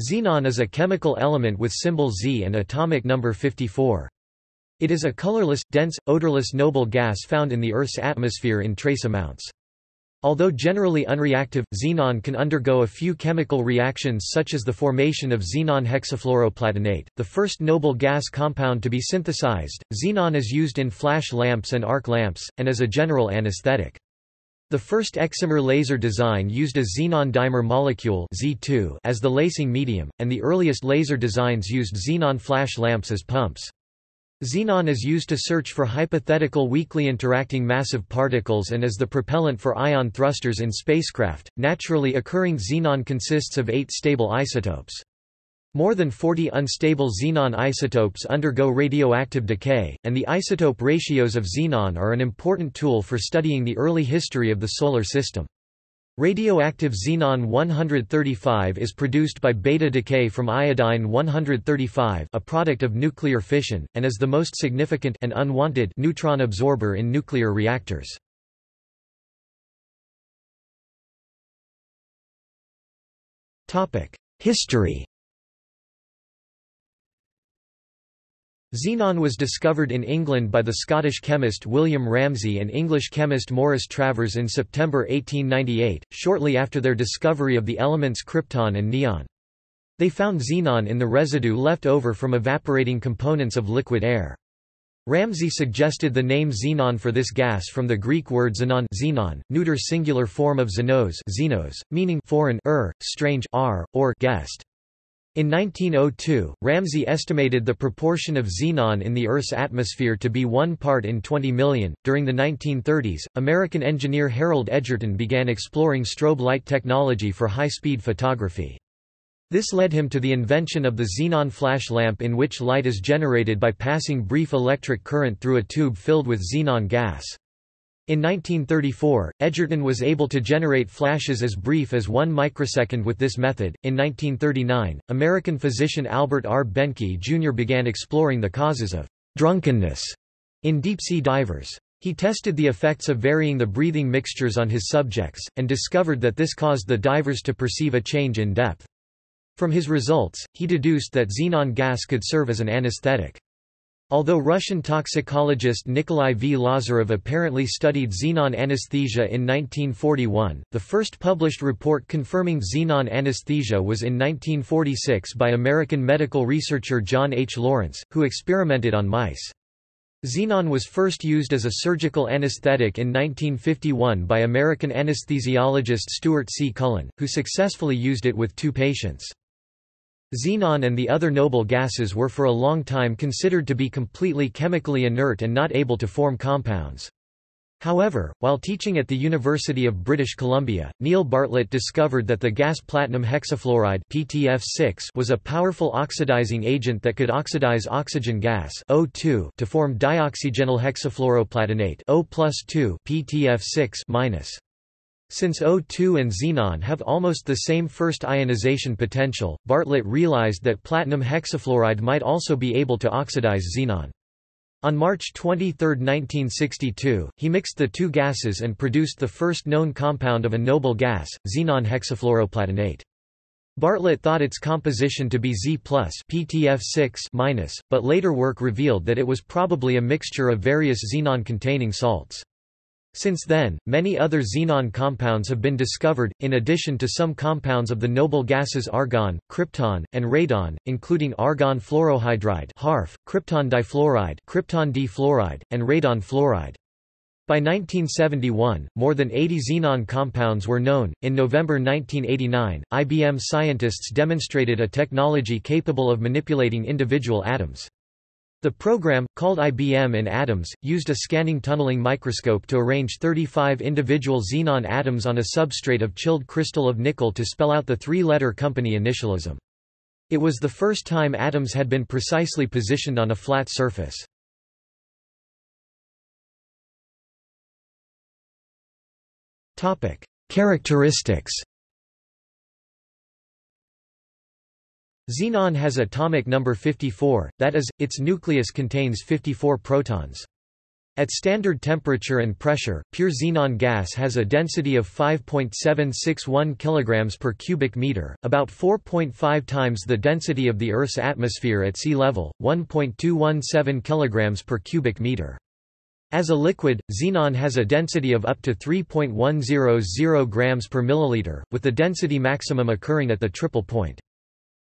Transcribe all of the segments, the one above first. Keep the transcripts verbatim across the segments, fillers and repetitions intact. Xenon is a chemical element with symbol Z and atomic number fifty-four. It is a colorless, dense, odorless noble gas found in the Earth's atmosphere in trace amounts. Although generally unreactive, xenon can undergo a few chemical reactions such as the formation of xenon hexafluoroplatinate, the first noble gas compound to be synthesized. Xenon is used in flash lamps and arc lamps, and as a general anesthetic. The first excimer laser design used a xenon dimer molecule Z two as the lacing medium, and the earliest laser designs used xenon flash lamps as pumps. Xenon is used to search for hypothetical weakly interacting massive particles and as the propellant for ion thrusters in spacecraft. Naturally occurring xenon consists of eight stable isotopes. More than forty unstable xenon isotopes undergo radioactive decay, and the isotope ratios of xenon are an important tool for studying the early history of the Solar System. Radioactive xenon one thirty-five is produced by beta decay from iodine one thirty-five, a product of nuclear fission, and is the most significant and unwanted neutron absorber in nuclear reactors. History. Xenon was discovered in England by the Scottish chemist William Ramsay and English chemist Maurice Travers in September eighteen ninety-eight, shortly after their discovery of the elements krypton and neon. They found xenon in the residue left over from evaporating components of liquid air. Ramsay suggested the name xenon for this gas from the Greek word xenon, xenon, neuter singular form of xenos, xenos, meaning foreign, er, strange, ar, or guest. In nineteen oh two, Ramsay estimated the proportion of xenon in the Earth's atmosphere to be one part in twenty million. During the nineteen thirties, American engineer Harold Edgerton began exploring strobe light technology for high-speed photography. This led him to the invention of the xenon flash lamp, in which light is generated by passing brief electric current through a tube filled with xenon gas. In nineteen thirty-four, Edgerton was able to generate flashes as brief as one microsecond with this method. In nineteen thirty-nine, American physician Albert R. Benke, Junior began exploring the causes of drunkenness in deep-sea divers. He tested the effects of varying the breathing mixtures on his subjects, and discovered that this caused the divers to perceive a change in depth. From his results, he deduced that xenon gas could serve as an anesthetic. Although Russian toxicologist Nikolai V. Lazarev apparently studied xenon anesthesia in nineteen forty-one, the first published report confirming xenon anesthesia was in nineteen forty-six by American medical researcher John H. Lawrence, who experimented on mice. Xenon was first used as a surgical anesthetic in nineteen fifty-one by American anesthesiologist Stuart C. Cullen, who successfully used it with two patients. Xenon and the other noble gases were for a long time considered to be completely chemically inert and not able to form compounds. However, while teaching at the University of British Columbia, Neil Bartlett discovered that the gas platinum hexafluoride P T F six was a powerful oxidizing agent that could oxidize oxygen gas O two to form dioxygenyl hexafluoroplatinate O plus two P T F six minus. Since O two and xenon have almost the same first ionization potential, Bartlett realized that platinum hexafluoride might also be able to oxidize xenon. On March twenty-third nineteen sixty-two, he mixed the two gases and produced the first known compound of a noble gas, xenon hexafluoroplatinate. Bartlett thought its composition to be Z plus P T F six minus, but later work revealed that it was probably a mixture of various xenon-containing salts. Since then, many other xenon compounds have been discovered, in addition to some compounds of the noble gases argon, krypton, and radon, including argon fluorohydride (HARF), krypton difluoride (krypton d-fluoride), and radon fluoride. By nineteen seventy-one, more than eighty xenon compounds were known. In November nineteen eighty-nine, I B M scientists demonstrated a technology capable of manipulating individual atoms. The program, called I B M in Atoms, used a scanning tunneling microscope to arrange thirty-five individual xenon atoms on a substrate of chilled crystal of nickel to spell out the three-letter company initialism. It was the first time atoms had been precisely positioned on a flat surface. Topic: Characteristics. Xenon has atomic number fifty-four, that is, its nucleus contains fifty-four protons. At standard temperature and pressure, pure xenon gas has a density of five point seven six one kilograms per cubic meter, about four point five times the density of the Earth's atmosphere at sea level, one point two one seven kilograms per cubic meter. As a liquid, xenon has a density of up to three point one zero zero grams per milliliter, with the density maximum occurring at the triple point.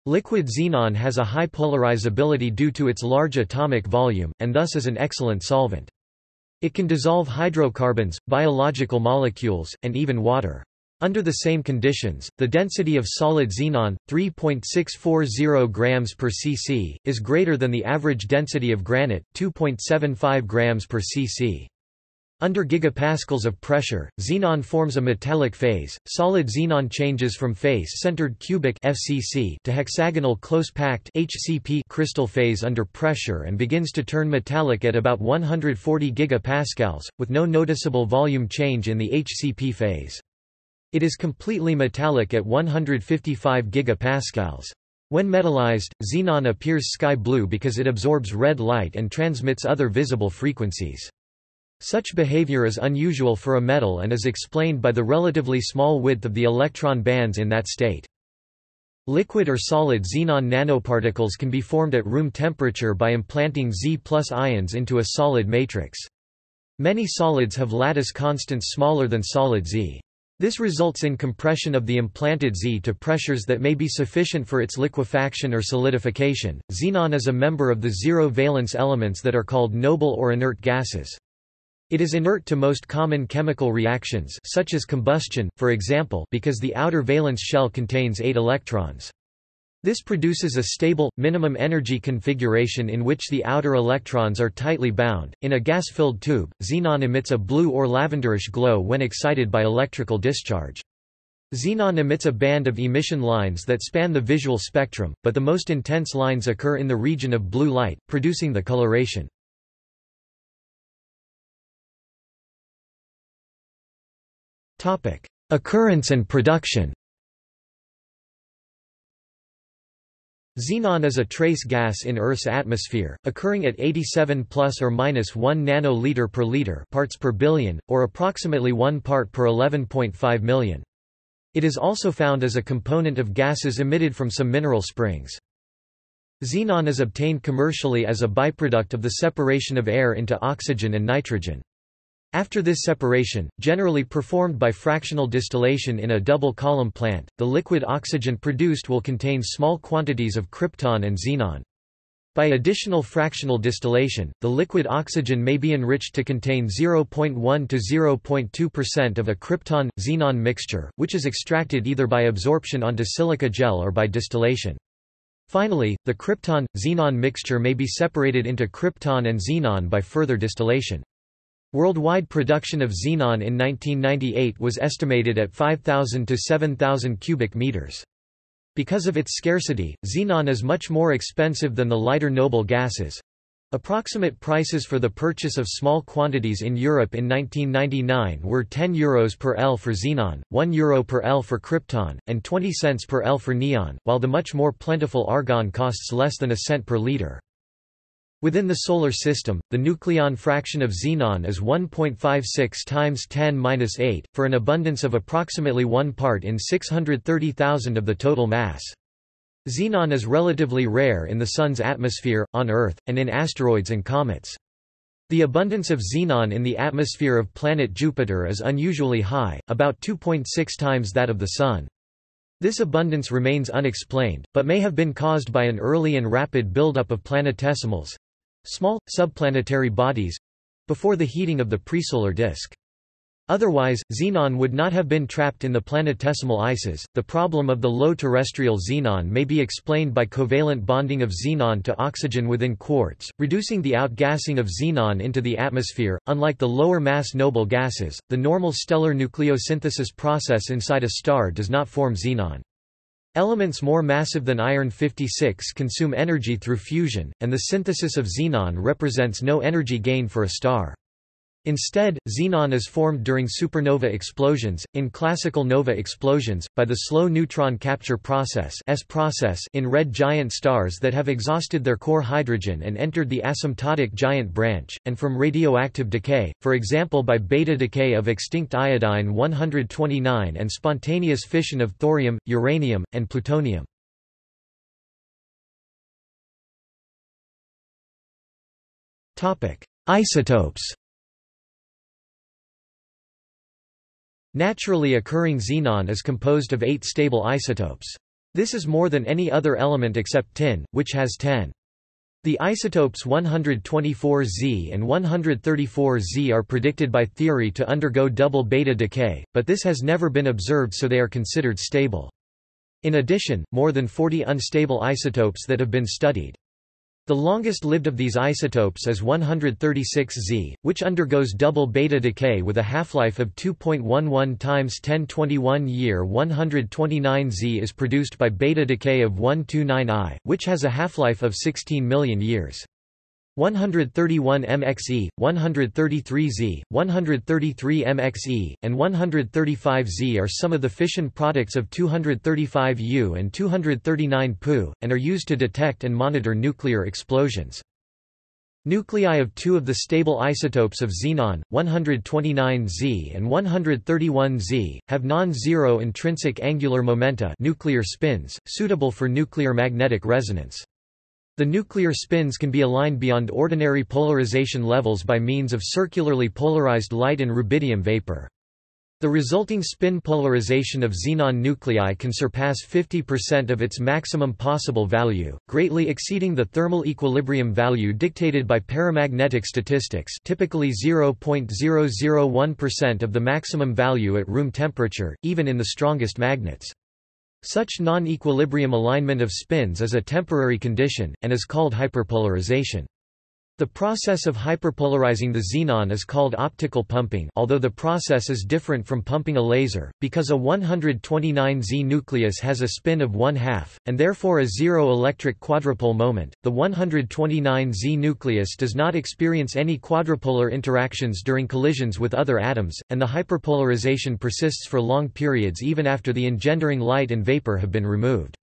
Liquid xenon has a high polarizability due to its large atomic volume, and thus is an excellent solvent. It can dissolve hydrocarbons, biological molecules, and even water. Under the same conditions, the density of solid xenon, three point six four zero grams per cc, is greater than the average density of granite, two point seven five grams per cc. Under gigapascals of pressure, xenon forms a metallic phase. Solid xenon changes from face-centered cubic (F C C) to hexagonal close-packed (H C P) crystal phase under pressure and begins to turn metallic at about one hundred forty gigapascals, with no noticeable volume change in the H C P phase. It is completely metallic at one hundred fifty-five gigapascals. When metallized, xenon appears sky blue because it absorbs red light and transmits other visible frequencies. Such behavior is unusual for a metal and is explained by the relatively small width of the electron bands in that state. Liquid or solid xenon nanoparticles can be formed at room temperature by implanting Z+ ions into a solid matrix. Many solids have lattice constants smaller than solid Z. This results in compression of the implanted Z to pressures that may be sufficient for its liquefaction or solidification. Xenon is a member of the zero valence elements that are called noble or inert gases. It is inert to most common chemical reactions such as combustion, for example, because the outer valence shell contains eight electrons. This produces a stable, minimum energy configuration in which the outer electrons are tightly bound. In a gas-filled tube, xenon emits a blue or lavenderish glow when excited by electrical discharge. Xenon emits a band of emission lines that span the visual spectrum, but the most intense lines occur in the region of blue light, producing the coloration. Topic: Occurrence and production. Xenon is a trace gas in Earth's atmosphere, occurring at eighty-seven plus or minus one nanoliter per liter parts per billion, or approximately one part per eleven point five million. It is also found as a component of gases emitted from some mineral springs. Xenon is obtained commercially as a byproduct of the separation of air into oxygen and nitrogen. After this separation, generally performed by fractional distillation in a double-column plant, the liquid oxygen produced will contain small quantities of krypton and xenon. By additional fractional distillation, the liquid oxygen may be enriched to contain zero point one to zero point two percent of a krypton-xenon mixture, which is extracted either by absorption onto silica gel or by distillation. Finally, the krypton-xenon mixture may be separated into krypton and xenon by further distillation. Worldwide production of xenon in nineteen ninety-eight was estimated at five thousand to seven thousand cubic meters. Because of its scarcity, xenon is much more expensive than the lighter noble gases. Approximate prices for the purchase of small quantities in Europe in nineteen ninety-nine were ten euros per L for xenon, one euro per L for krypton, and twenty cents per L for neon, while the much more plentiful argon costs less than a cent per liter. Within the Solar System, the nucleon fraction of xenon is one point five six times ten to the minus eight, for an abundance of approximately one part in six hundred thirty thousand of the total mass. Xenon is relatively rare in the Sun's atmosphere, on Earth, and in asteroids and comets. The abundance of xenon in the atmosphere of planet Jupiter is unusually high, about two point six times that of the Sun. This abundance remains unexplained, but may have been caused by an early and rapid buildup of planetesimals, small, subplanetary bodies—before the heating of the presolar disk. Otherwise, xenon would not have been trapped in the planetesimal ices. The problem of the low terrestrial xenon may be explained by covalent bonding of xenon to oxygen within quartz, reducing the outgassing of xenon into the atmosphere. Unlike the lower mass noble gases, the normal stellar nucleosynthesis process inside a star does not form xenon. Elements more massive than iron fifty-six consume energy through fusion, and the synthesis of xenon represents no energy gain for a star. Instead, xenon is formed during supernova explosions, in classical nova explosions, by the slow neutron capture process S-process in red giant stars that have exhausted their core hydrogen and entered the asymptotic giant branch, and from radioactive decay, for example by beta decay of extinct iodine one twenty-nine and spontaneous fission of thorium, uranium, and plutonium. Isotopes. Naturally occurring xenon is composed of eight stable isotopes. This is more than any other element except tin, which has ten. The isotopes one twenty-four Z and one thirty-four Z are predicted by theory to undergo double beta decay, but this has never been observed, so they are considered stable. In addition, more than forty unstable isotopes that have been studied. The longest-lived of these isotopes is one thirty-six Z, which undergoes double beta decay with a half-life of two point one one times ten to the twenty-first year. one twenty-nine Z is produced by beta decay of one twenty-nine I, which has a half-life of sixteen million years. one thirty-one M X E, one thirty-three Z, one thirty-three M X E, and one thirty-five Z are some of the fission products of two thirty-five U and two thirty-nine P U, and are used to detect and monitor nuclear explosions. Nuclei of two of the stable isotopes of xenon, one twenty-nine Z and one thirty-one Z, have non-zero intrinsic angular momenta, nuclear spins, suitable for nuclear magnetic resonance. The nuclear spins can be aligned beyond ordinary polarization levels by means of circularly polarized light and rubidium vapor. The resulting spin polarization of xenon nuclei can surpass fifty percent of its maximum possible value, greatly exceeding the thermal equilibrium value dictated by paramagnetic statistics, typically zero point zero zero one percent of the maximum value at room temperature, even in the strongest magnets. Such non-equilibrium alignment of spins is a temporary condition, and is called hyperpolarization. The process of hyperpolarizing the xenon is called optical pumping, although the process is different from pumping a laser, because a one twenty-nine Z nucleus has a spin of one half, and therefore a zero electric quadrupole moment. The one twenty-nine Z nucleus does not experience any quadrupolar interactions during collisions with other atoms, and the hyperpolarization persists for long periods even after the engendering light and vapor have been removed.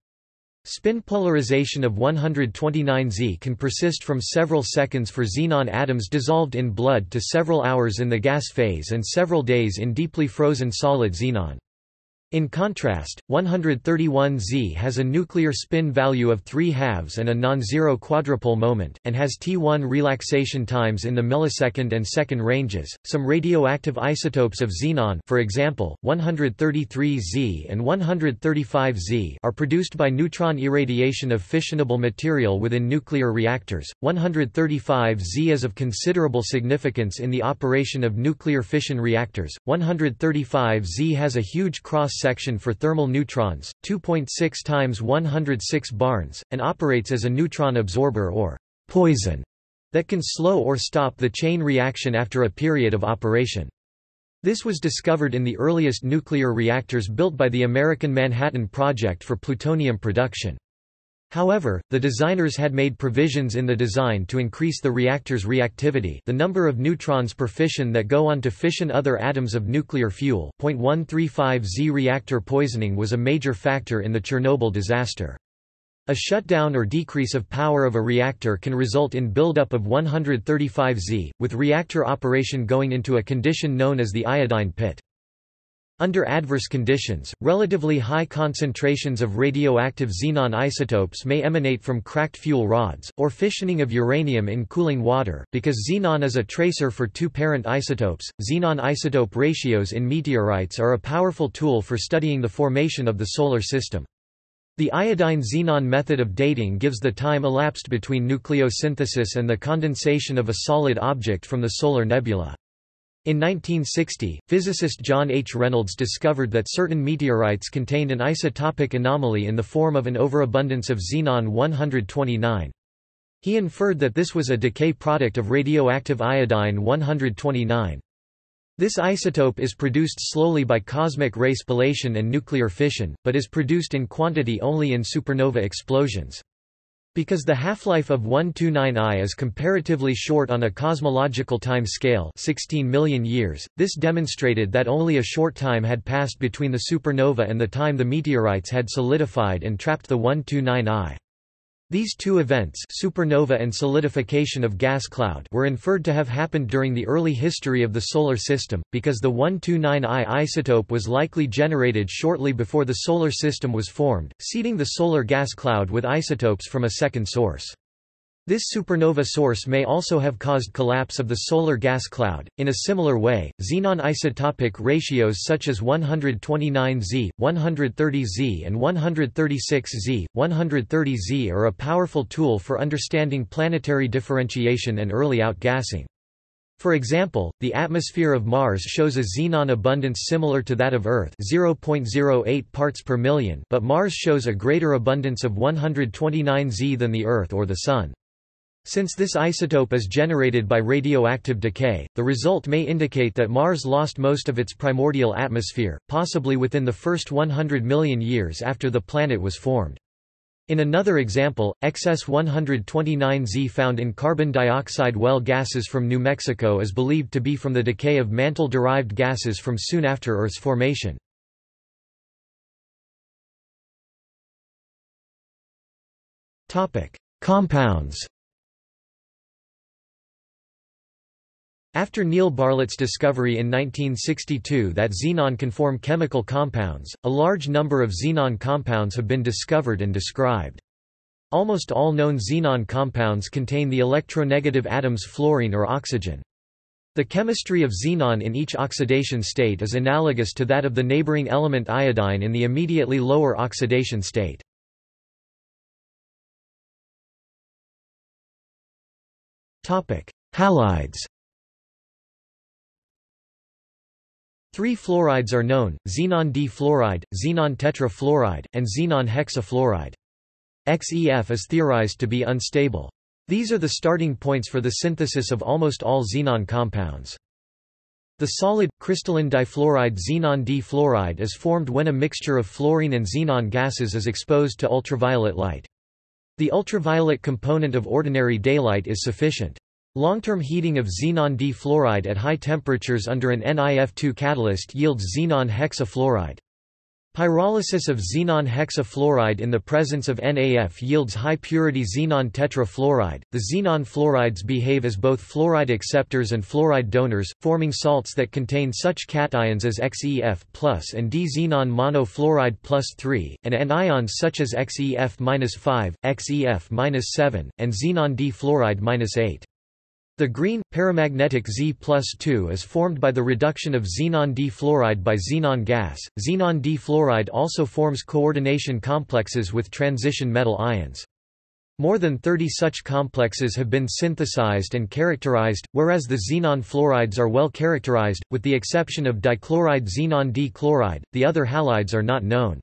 Spin polarization of one twenty-nine Z can persist from several seconds for xenon atoms dissolved in blood to several hours in the gas phase and several days in deeply frozen solid xenon. In contrast, one thirty-one Z has a nuclear spin value of three halves and a non-zero quadrupole moment, and has T one relaxation times in the millisecond and second ranges. Some radioactive isotopes of xenon, for example, one thirty-three Z and one thirty-five Z, are produced by neutron irradiation of fissionable material within nuclear reactors. one thirty-five Z is of considerable significance in the operation of nuclear fission reactors. one thirty-five Z has a huge cross section for thermal neutrons, two point six times ten to the sixth barns, and operates as a neutron absorber or poison that can slow or stop the chain reaction after a period of operation. This was discovered in the earliest nuclear reactors built by the American Manhattan Project for plutonium production. However, the designers had made provisions in the design to increase the reactor's reactivity, the number of neutrons per fission that go on to fission other atoms of nuclear fuel. one thirty-five Z reactor poisoning was a major factor in the Chernobyl disaster. A shutdown or decrease of power of a reactor can result in buildup of one thirty-five Z, with reactor operation going into a condition known as the iodine pit. Under adverse conditions, relatively high concentrations of radioactive xenon isotopes may emanate from cracked fuel rods, or fissioning of uranium in cooling water. Because xenon is a tracer for two parent isotopes, xenon isotope ratios in meteorites are a powerful tool for studying the formation of the solar system. The iodine-xenon method of dating gives the time elapsed between nucleosynthesis and the condensation of a solid object from the solar nebula. In nineteen sixty, physicist John H. Reynolds discovered that certain meteorites contained an isotopic anomaly in the form of an overabundance of xenon one twenty-nine. He inferred that this was a decay product of radioactive iodine one twenty-nine. This isotope is produced slowly by cosmic ray spallation and nuclear fission, but is produced in quantity only in supernova explosions. Because the half-life of one twenty-nine I is comparatively short on a cosmological time scale, sixteen million years, this demonstrated that only a short time had passed between the supernova and the time the meteorites had solidified and trapped the one twenty-nine I. These two events, supernova and solidification of gas cloud, were inferred to have happened during the early history of the Solar System, because the one twenty-nine I isotope was likely generated shortly before the Solar System was formed, seeding the solar gas cloud with isotopes from a second source. This supernova source may also have caused collapse of the solar gas cloud. In a similar way, xenon isotopic ratios such as one twenty-nine Z, one thirty Z, and one thirty-six Z, one thirty Z are a powerful tool for understanding planetary differentiation and early outgassing. For example, the atmosphere of Mars shows a xenon abundance similar to that of Earth, zero point zero eight parts per million, but Mars shows a greater abundance of one twenty-nine Z than the Earth or the Sun. Since this isotope is generated by radioactive decay, the result may indicate that Mars lost most of its primordial atmosphere, possibly within the first one hundred million years after the planet was formed. In another example, excess one twenty-nine Z found in carbon dioxide well gases from New Mexico is believed to be from the decay of mantle-derived gases from soon after Earth's formation. Compounds. After Neil Bartlett's discovery in nineteen sixty-two that xenon can form chemical compounds, a large number of xenon compounds have been discovered and described. Almost all known xenon compounds contain the electronegative atoms fluorine or oxygen. The chemistry of xenon in each oxidation state is analogous to that of the neighboring element iodine in the immediately lower oxidation state. Halides. Three fluorides are known, xenon D fluoride, xenon tetra fluoride, and xenon hexafluoride. X E F is theorized to be unstable. These are the starting points for the synthesis of almost all xenon compounds. The solid, crystalline difluoride xenon D fluoride is formed when a mixture of fluorine and xenon gases is exposed to ultraviolet light. The ultraviolet component of ordinary daylight is sufficient. Long-term heating of xenon D fluoride at high temperatures under an N I F two catalyst yields xenon hexafluoride. Pyrolysis of xenon hexafluoride in the presence of N A F yields high-purity xenon tetrafluoride. The xenon fluorides behave as both fluoride acceptors and fluoride donors, forming salts that contain such cations as X E F plus and D-xenon monofluoride plus three, and anions such as X E F minus five, X E F minus seven, and xenon D-fluoride minus eight. The green, paramagnetic Z plus two is formed by the reduction of xenon D fluoride by xenon gas. Xenon D fluoride also forms coordination complexes with transition metal ions. More than thirty such complexes have been synthesized and characterized, whereas the xenon fluorides are well characterized, with the exception of dichloride xenon D chloride. The other halides are not known.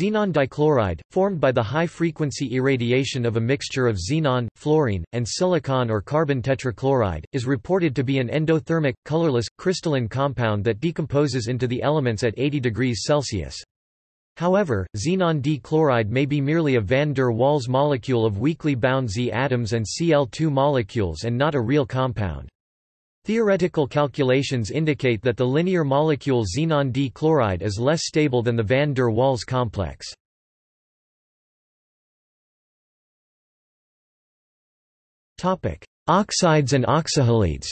Xenon dichloride, formed by the high-frequency irradiation of a mixture of xenon, fluorine, and silicon or carbon tetrachloride, is reported to be an endothermic, colorless, crystalline compound that decomposes into the elements at eighty degrees Celsius. However, xenon D chloride may be merely a van der Waals molecule of weakly bound Z atoms and C L two molecules and not a real compound. Theoretical calculations indicate that the linear molecule xenon D chloride is less stable than the van der Waals complex. Topic: Oxides and oxyhalides.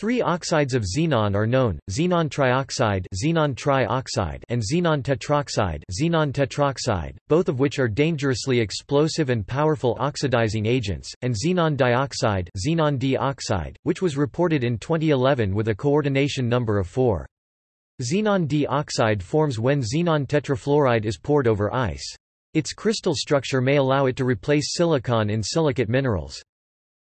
Three oxides of xenon are known: xenon trioxide, xenon trioxide, and xenon tetroxide, xenon tetroxide, both of which are dangerously explosive and powerful oxidizing agents, and xenon dioxide, xenon dioxide, which was reported in twenty eleven with a coordination number of four. Xenon dioxide forms when xenon tetrafluoride is poured over ice. Its crystal structure may allow it to replace silicon in silicate minerals.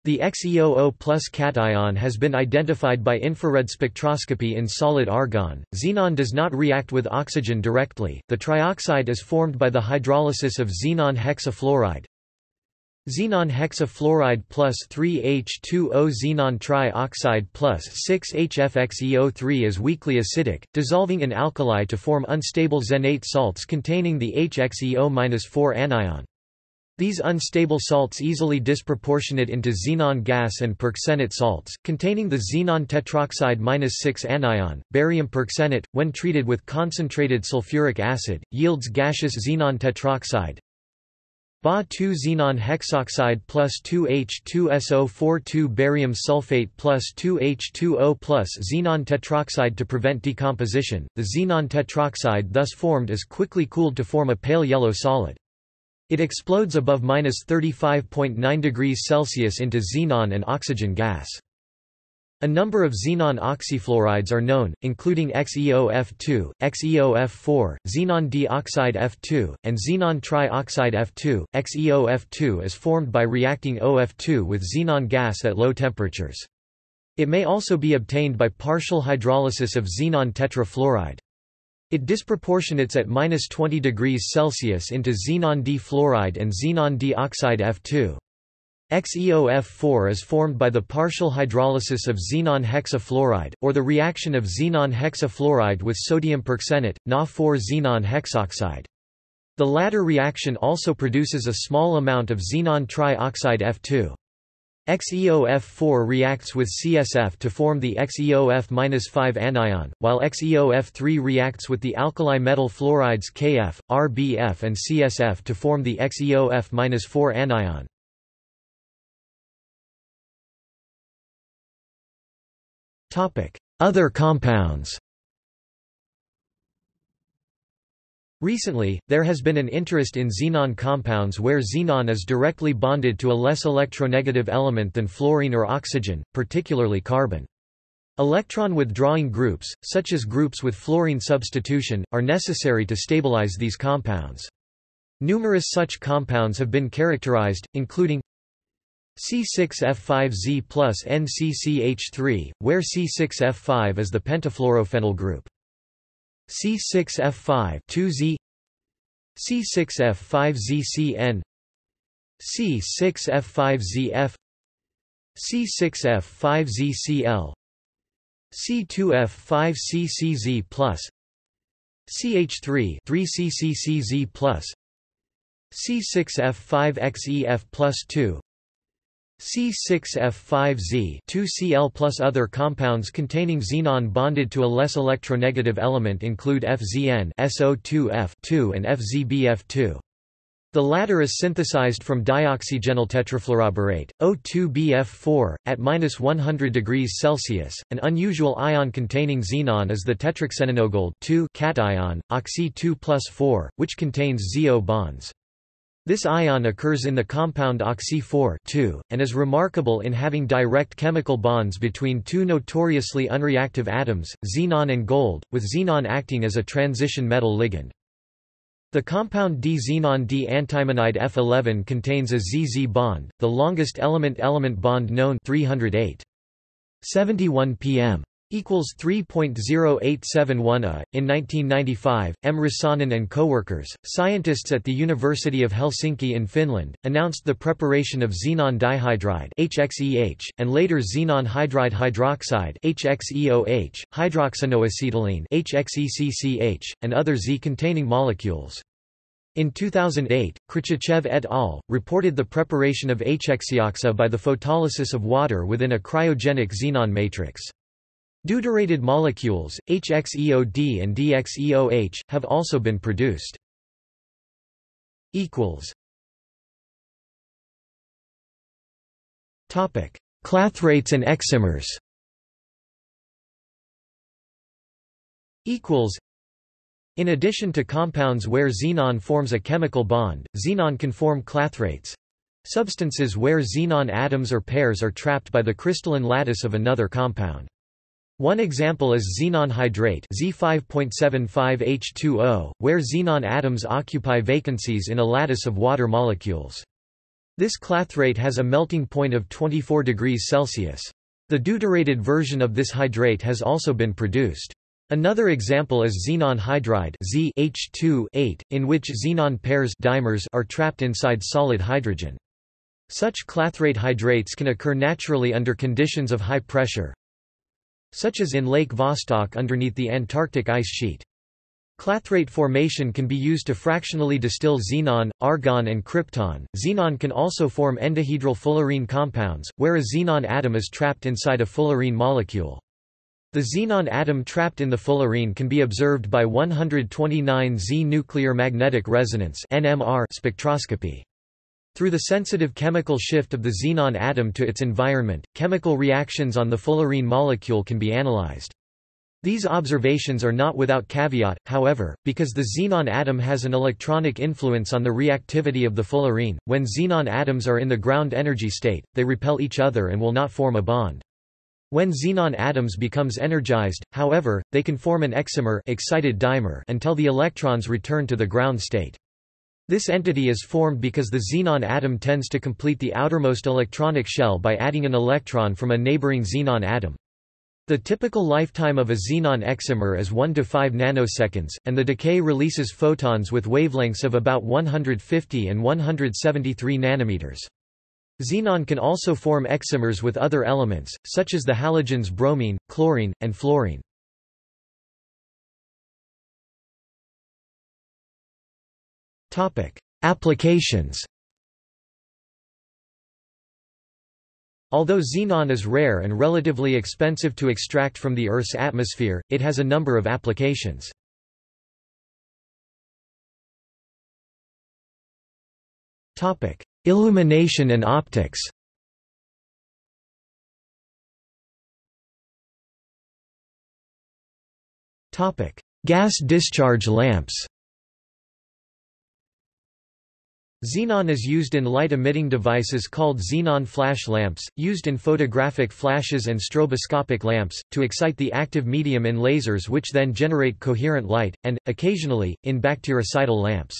The X E O O plus cation has been identified by infrared spectroscopy in solid argon. Xenon does not react with oxygen directly. The trioxide is formed by the hydrolysis of xenon hexafluoride. Xenon hexafluoride plus three H two O xenon trioxide plus six H F X E O three is weakly acidic, dissolving in alkali to form unstable zenate salts containing the H X E O four anion. These unstable salts easily disproportionate into xenon gas and perxenate salts, containing the xenon tetroxide six anion. Barium perxenate, when treated with concentrated sulfuric acid, yields gaseous xenon tetroxide. B A two xenon hexoxide plus two H two S O four two barium sulfate plus two H two O plus xenon tetroxide to prevent decomposition. The xenon tetroxide thus formed is quickly cooled to form a pale yellow solid. It explodes above minus thirty-five point nine degrees Celsius into xenon and oxygen gas. A number of xenon oxyfluorides are known, including X E O F two, X E O F four, xenon dioxide F two, and xenon trioxide F two. X E O F two is formed by reacting O F two with xenon gas at low temperatures. It may also be obtained by partial hydrolysis of xenon tetrafluoride. It disproportionates at minus twenty degrees Celsius into xenon D fluoride and xenon dioxide F two. X E O F four is formed by the partial hydrolysis of xenon hexafluoride, or the reaction of xenon hexafluoride with sodium perxenate, N A four xenon hexoxide. The latter reaction also produces a small amount of xenon trioxide F two. X E O F four reacts with C S F to form the X E O F five anion, while X E O F three reacts with the alkali metal fluorides K F, R B F and C S F to form the X E O F four anion. Other compounds. Recently, there has been an interest in xenon compounds where xenon is directly bonded to a less electronegative element than fluorine or oxygen, particularly carbon. Electron-withdrawing groups, such as groups with fluorine substitution, are necessary to stabilize these compounds. Numerous such compounds have been characterized, including C six F five Z plus N C C H three, where C six F five is the pentafluorophenyl group. C six F five two Z, C six F five Z C N, C six F five Z F, C six F five Z C L, C two F five C C Z plus, C H three three C C C Z plus, C six F five X E F plus two, C six F five Z two C L plus. Other compounds containing xenon bonded to a less electronegative element include F Z N S O two F two and F Z B F two. The latter is synthesized from dioxygenyl tetrafluoroborate, O two B F four, at minus one hundred degrees Celsius. An unusual ion containing xenon is the tetraxeninogold cation, oxy two plus four, which contains Z O bonds. This ion occurs in the compound oxy four two, and is remarkable in having direct chemical bonds between two notoriously unreactive atoms, xenon and gold, with xenon acting as a transition metal ligand. The compound d-xenon d-antimonide F eleven contains a Z Z bond, the longest element-element bond known, three hundred eight point seven one P M. Equals three point zero eight seven one A. In nineteen ninety-five, M. Rissanen and co-workers, scientists at the University of Helsinki in Finland, announced the preparation of xenon dihydride (H X E H) and later xenon hydride hydroxide (H X E O H), hydroxynoacetylene (H X E C C H), and other Z-containing molecules. In two thousand eight, Kritschev et al. Reported the preparation of H X E O X A by the photolysis of water within a cryogenic xenon matrix. Deuterated molecules, H X E O D and D X E O H, have also been produced. Clathrates and excimers. In addition to compounds where xenon forms a chemical bond, xenon can form clathrates, substances where xenon atoms or pairs are trapped by the crystalline lattice of another compound. One example is xenon hydrate Z five seventy-five H two O, where xenon atoms occupy vacancies in a lattice of water molecules. This clathrate has a melting point of twenty-four degrees Celsius. The deuterated version of this hydrate has also been produced. Another example is xenon hydride Z H two eight, in which xenon pairs dimers are trapped inside solid hydrogen. Such clathrate hydrates can occur naturally under conditions of high pressure, such as in Lake Vostok underneath the Antarctic ice sheet. Clathrate formation can be used to fractionally distill xenon, argon, and krypton. Xenon can also form endahedral fullerene compounds, where a xenon atom is trapped inside a fullerene molecule. The xenon atom trapped in the fullerene can be observed by one hundred twenty-nine Z nuclear magnetic resonance (N M R) spectroscopy. Through the sensitive chemical shift of the xenon atom to its environment, chemical reactions on the fullerene molecule can be analyzed. These observations are not without caveat, however, because the xenon atom has an electronic influence on the reactivity of the fullerene. When xenon atoms are in the ground energy state, they repel each other and will not form a bond. When xenon atoms becomes energized, however, they can form an excimer, excited dimer, until the electrons return to the ground state. This entity is formed because the xenon atom tends to complete the outermost electronic shell by adding an electron from a neighboring xenon atom. The typical lifetime of a xenon excimer is one to five nanoseconds, and the decay releases photons with wavelengths of about one hundred fifty and one hundred seventy-three nanometers. Xenon can also form excimers with other elements, such as the halogens bromine, chlorine, and fluorine. Applications. Although xenon is rare and relatively expensive to extract from the Earth's atmosphere, it has a number of applications. Topic: Illumination and optics. Topic: Gas discharge lamps. Xenon is used in light-emitting devices called xenon flash lamps, used in photographic flashes and stroboscopic lamps, to excite the active medium in lasers which then generate coherent light, and, occasionally, in bactericidal lamps.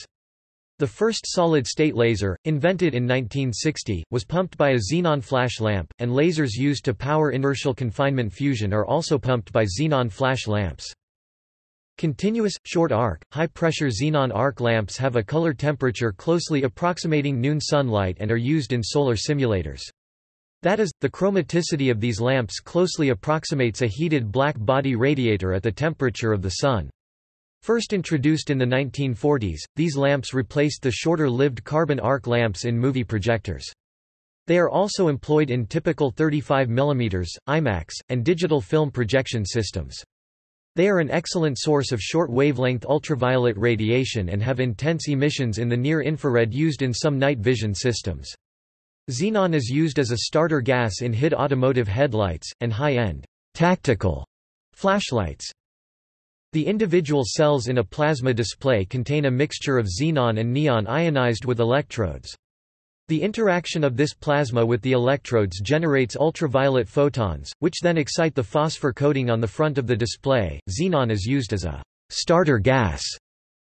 The first solid-state laser, invented in nineteen sixty, was pumped by a xenon flash lamp, and lasers used to power inertial confinement fusion are also pumped by xenon flash lamps. Continuous, short-arc, high-pressure xenon arc lamps have a color temperature closely approximating noon sunlight and are used in solar simulators. That is, the chromaticity of these lamps closely approximates a heated black body radiator at the temperature of the sun. First introduced in the nineteen forties, these lamps replaced the shorter-lived carbon arc lamps in movie projectors. They are also employed in typical thirty-five millimeter, IMAX, and digital film projection systems. They are an excellent source of short-wavelength ultraviolet radiation and have intense emissions in the near-infrared used in some night vision systems. Xenon is used as a starter gas in H I D automotive headlights, and high-end tactical flashlights. The individual cells in a plasma display contain a mixture of xenon and neon ionized with electrodes. The interaction of this plasma with the electrodes generates ultraviolet photons, which then excite the phosphor coating on the front of the display. Xenon is used as a starter gas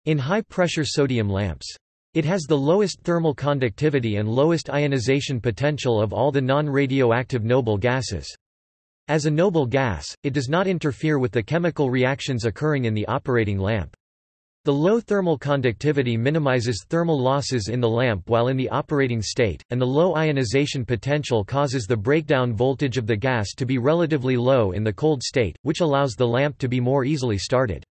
in high-pressure sodium lamps. It has the lowest thermal conductivity and lowest ionization potential of all the non-radioactive noble gases. As a noble gas, it does not interfere with the chemical reactions occurring in the operating lamp. The low thermal conductivity minimizes thermal losses in the lamp while in the operating state, and the low ionization potential causes the breakdown voltage of the gas to be relatively low in the cold state, which allows the lamp to be more easily started.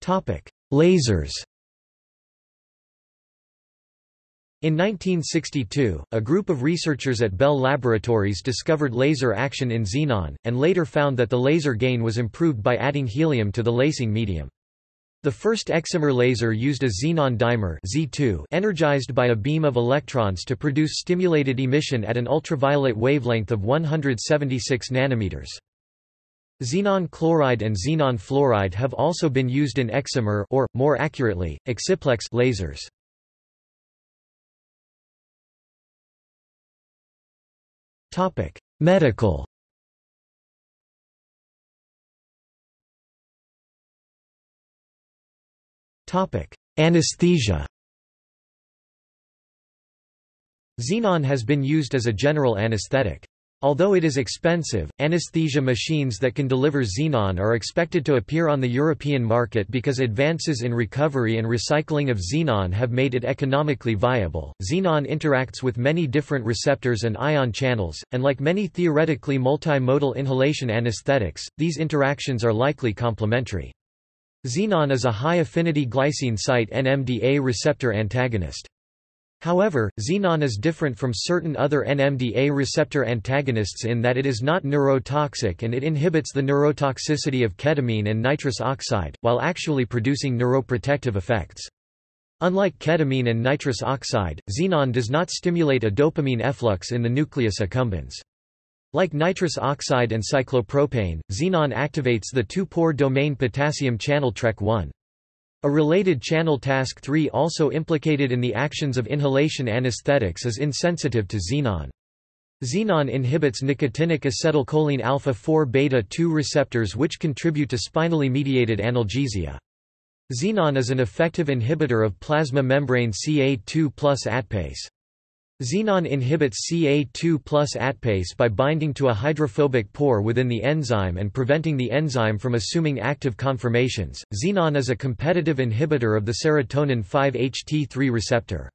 Topic: Lasers. In nineteen sixty-two, a group of researchers at Bell Laboratories discovered laser action in xenon, and later found that the laser gain was improved by adding helium to the lacing medium. The first excimer laser used a xenon dimer Z two energized by a beam of electrons to produce stimulated emission at an ultraviolet wavelength of one hundred seventy-six nanometers. Xenon chloride and xenon fluoride have also been used in excimer or, more accurately, exciplex lasers. Topic: Medical. Topic: Anesthesia. Xenon has been used as a general anesthetic. Although it is expensive, anesthesia machines that can deliver xenon are expected to appear on the European market because advances in recovery and recycling of xenon have made it economically viable. Xenon interacts with many different receptors and ion channels, and like many theoretically multimodal inhalation anesthetics, these interactions are likely complementary. Xenon is a high-affinity glycine site N M D A receptor antagonist. However, xenon is different from certain other N M D A receptor antagonists in that it is not neurotoxic and it inhibits the neurotoxicity of ketamine and nitrous oxide, while actually producing neuroprotective effects. Unlike ketamine and nitrous oxide, xenon does not stimulate a dopamine efflux in the nucleus accumbens. Like nitrous oxide and cyclopropane, xenon activates the two-pore domain potassium channel T R E C one. A related channel task three also implicated in the actions of inhalation anesthetics is insensitive to xenon. Xenon inhibits nicotinic acetylcholine alpha four beta two receptors which contribute to spinally mediated analgesia. Xenon is an effective inhibitor of plasma membrane C A two plus atpase. Xenon inhibits C A two plus atpase by binding to a hydrophobic pore within the enzyme and preventing the enzyme from assuming active conformations. Xenon is a competitive inhibitor of the serotonin five H T three receptor.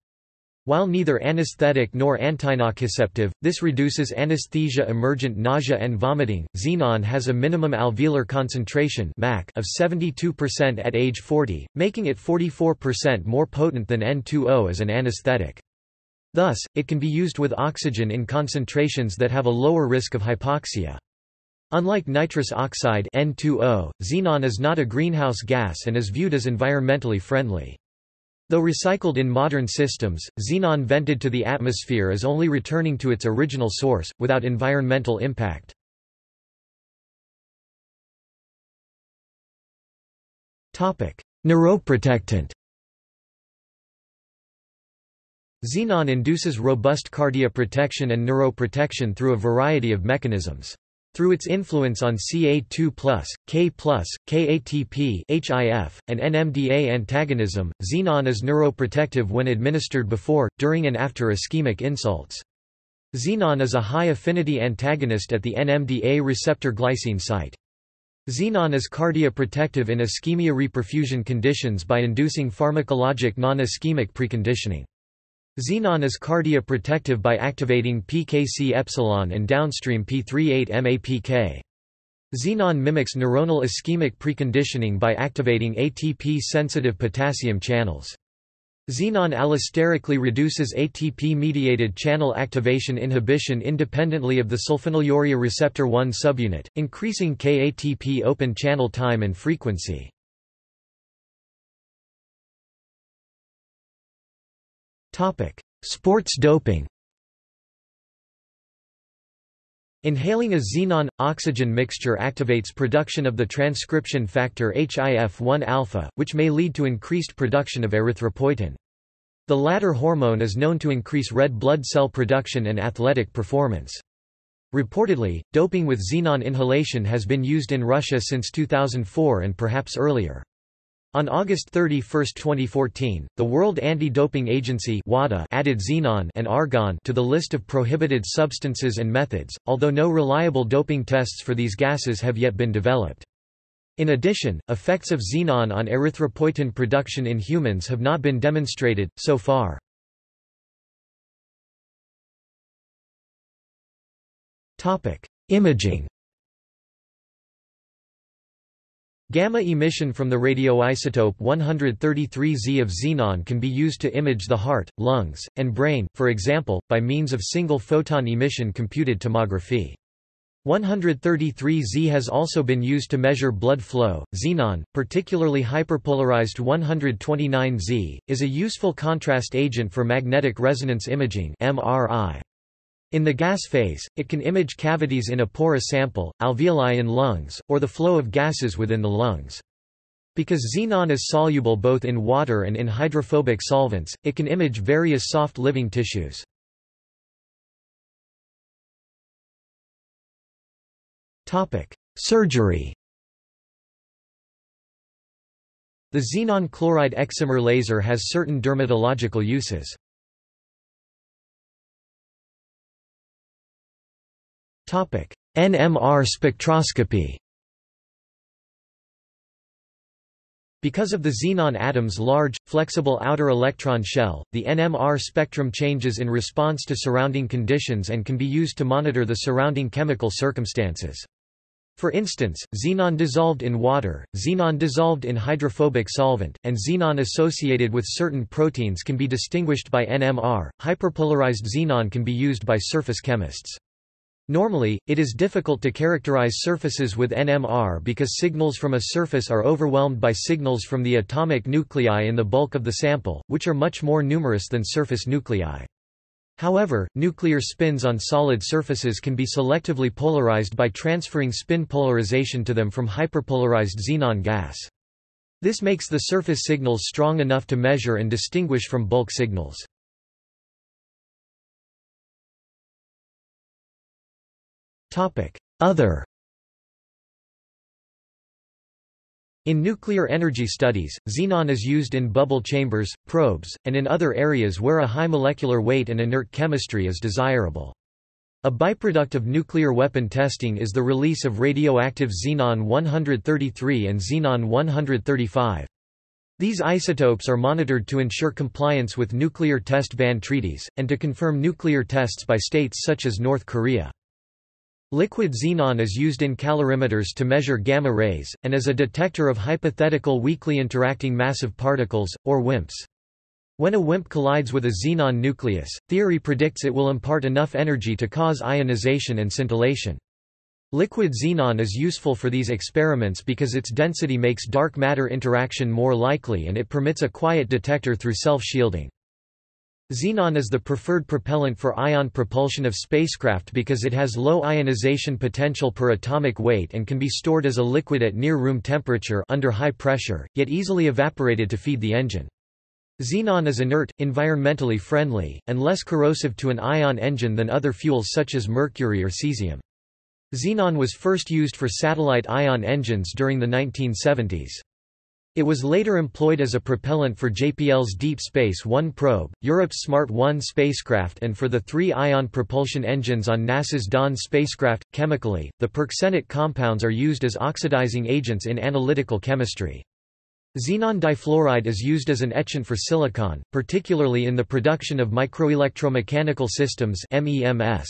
While neither anesthetic nor antinociceptive, this reduces anesthesia-emergent nausea and vomiting. Xenon has a minimum alveolar concentration of seventy-two percent at age forty, making it forty-four percent more potent than N two O as an anesthetic. Thus, it can be used with oxygen in concentrations that have a lower risk of hypoxia. Unlike nitrous oxide N two O, xenon is not a greenhouse gas and is viewed as environmentally friendly. Though recycled in modern systems, xenon vented to the atmosphere is only returning to its original source, without environmental impact. Neuroprotectant. Xenon induces robust cardioprotection and neuroprotection through a variety of mechanisms. Through its influence on C A two plus, K plus, K A T P, H I F, and N M D A antagonism, xenon is neuroprotective when administered before, during and after ischemic insults. Xenon is a high-affinity antagonist at the N M D A receptor glycine site. Xenon is cardioprotective in ischemia-reperfusion conditions by inducing pharmacologic non-ischemic preconditioning. Xenon is cardioprotective by activating P K C epsilon and downstream P thirty-eight M A P K. Xenon mimics neuronal ischemic preconditioning by activating A T P-sensitive potassium channels. Xenon allosterically reduces A T P-mediated channel activation inhibition independently of the sulfonylurea receptor one subunit, increasing K A T P open channel time and frequency. Sports doping. Inhaling a xenon-oxygen mixture activates production of the transcription factor H I F one alpha, which may lead to increased production of erythropoietin. The latter hormone is known to increase red blood cell production and athletic performance. Reportedly, doping with xenon inhalation has been used in Russia since two thousand four and perhaps earlier. On August thirty-first twenty fourteen, the World Anti-Doping Agency (WADA) added xenon and argon to the list of prohibited substances and methods, although no reliable doping tests for these gases have yet been developed. In addition, effects of xenon on erythropoietin production in humans have not been demonstrated, so far. Imaging. Gamma emission from the radioisotope one thirty-three Z of xenon can be used to image the heart, lungs, and brain, for example, by means of single-photon emission computed tomography. one thirty-three Z has also been used to measure blood flow. Xenon, particularly hyperpolarized one twenty-nine Z, is a useful contrast agent for magnetic resonance imaging (M R I). In the gas phase, it can image cavities in a porous sample, alveoli in lungs, or the flow of gases within the lungs. Because xenon is soluble both in water and in hydrophobic solvents, it can image various soft living tissues. Surgery. The xenon chloride excimer laser has certain dermatological uses. N M R spectroscopy. Because of the xenon atom's large, flexible outer electron shell, the N M R spectrum changes in response to surrounding conditions and can be used to monitor the surrounding chemical circumstances. For instance, xenon dissolved in water, xenon dissolved in hydrophobic solvent, and xenon associated with certain proteins can be distinguished by N M R. Hyperpolarized xenon can be used by surface chemists. Normally, it is difficult to characterize surfaces with N M R because signals from a surface are overwhelmed by signals from the atomic nuclei in the bulk of the sample, which are much more numerous than surface nuclei. However, nuclear spins on solid surfaces can be selectively polarized by transferring spin polarization to them from hyperpolarized xenon gas. This makes the surface signals strong enough to measure and distinguish from bulk signals. Other. In nuclear energy studies, xenon is used in bubble chambers, probes, and in other areas where a high molecular weight and inert chemistry is desirable. A byproduct of nuclear weapon testing is the release of radioactive xenon one thirty-three and xenon one thirty-five. These isotopes are monitored to ensure compliance with nuclear test ban treaties, and to confirm nuclear tests by states such as North Korea. Liquid xenon is used in calorimeters to measure gamma rays, and as a detector of hypothetical weakly interacting massive particles, or WIMPs. When a WIMP collides with a xenon nucleus, theory predicts it will impart enough energy to cause ionization and scintillation. Liquid xenon is useful for these experiments because its density makes dark matter interaction more likely and it permits a quiet detector through self-shielding. Xenon is the preferred propellant for ion propulsion of spacecraft because it has low ionization potential per atomic weight and can be stored as a liquid at near room temperature under high pressure, yet easily evaporated to feed the engine. Xenon is inert, environmentally friendly, and less corrosive to an ion engine than other fuels such as mercury or cesium. Xenon was first used for satellite ion engines during the nineteen seventies. It was later employed as a propellant for J P L's Deep Space One probe, Europe's SMART one spacecraft, and for the three ion propulsion engines on NASA's Dawn spacecraft. Chemically, the perxenate compounds are used as oxidizing agents in analytical chemistry. Xenon difluoride is used as an etchant for silicon, particularly in the production of microelectromechanical systems (M E M S).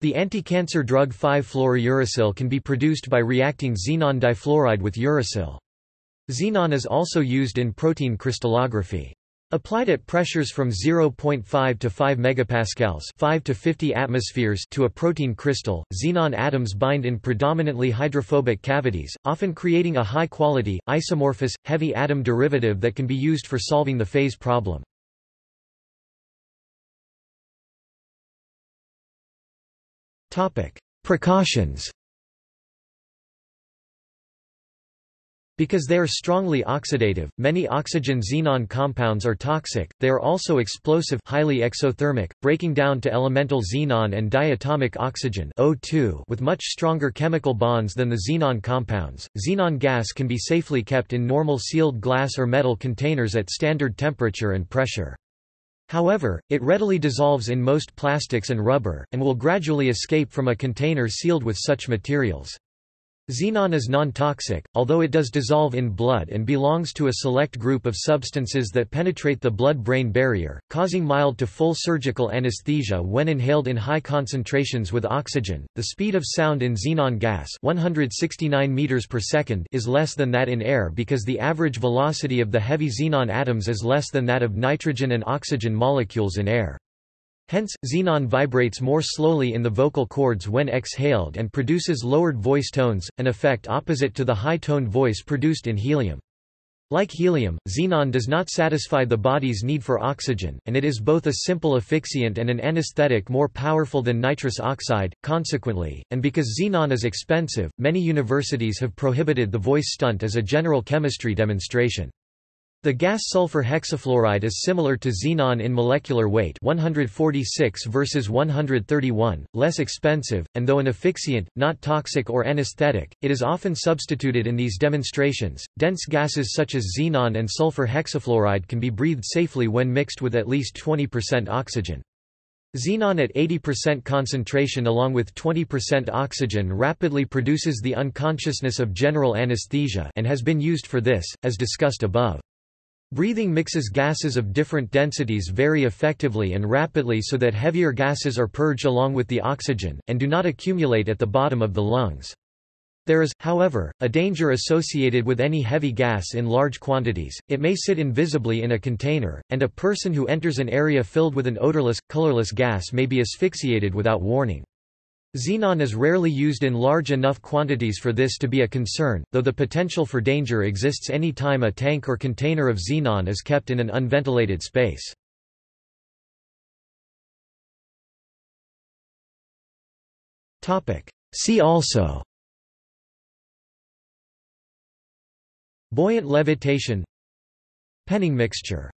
The anti-cancer drug five fluorouracil can be produced by reacting xenon difluoride with uracil. Xenon is also used in protein crystallography. Applied at pressures from zero point five to five megapascals, five to fifty atmospheres to a protein crystal, xenon atoms bind in predominantly hydrophobic cavities, often creating a high-quality, isomorphous, heavy atom derivative that can be used for solving the phase problem. Topic: Precautions. Because they are strongly oxidative, many oxygen-xenon compounds are toxic, they are also explosive, highly exothermic, breaking down to elemental xenon and diatomic oxygen O two with much stronger chemical bonds than the xenon compounds. Xenon gas can be safely kept in normal sealed glass or metal containers at standard temperature and pressure. However, it readily dissolves in most plastics and rubber, and will gradually escape from a container sealed with such materials. Xenon is non-toxic, although it does dissolve in blood and belongs to a select group of substances that penetrate the blood-brain barrier, causing mild to full surgical anesthesia when inhaled in high concentrations with oxygen. The speed of sound in xenon gas, one hundred sixty-nine meters per second, is less than that in air because the average velocity of the heavy xenon atoms is less than that of nitrogen and oxygen molecules in air. Hence, xenon vibrates more slowly in the vocal cords when exhaled and produces lowered voice tones, an effect opposite to the high-toned voice produced in helium. Like helium, xenon does not satisfy the body's need for oxygen, and it is both a simple asphyxiant and an anesthetic more powerful than nitrous oxide. Consequently, and because xenon is expensive, many universities have prohibited the voice stunt as a general chemistry demonstration. The gas sulfur hexafluoride is similar to xenon in molecular weight, one forty-six versus one thirty-one, less expensive, and though an asphyxiant, not toxic or anesthetic, it is often substituted in these demonstrations. Dense gases such as xenon and sulfur hexafluoride can be breathed safely when mixed with at least twenty percent oxygen. Xenon at eighty percent concentration along with twenty percent oxygen rapidly produces the unconsciousness of general anesthesia and has been used for this, as discussed above. Breathing mixes gases of different densities very effectively and rapidly so that heavier gases are purged along with the oxygen, and do not accumulate at the bottom of the lungs. There is, however, a danger associated with any heavy gas in large quantities. It may sit invisibly in a container, and a person who enters an area filled with an odorless, colorless gas may be asphyxiated without warning. Xenon is rarely used in large enough quantities for this to be a concern, though the potential for danger exists any time a tank or container of xenon is kept in an unventilated space. See also: buoyant levitation, Penning mixture.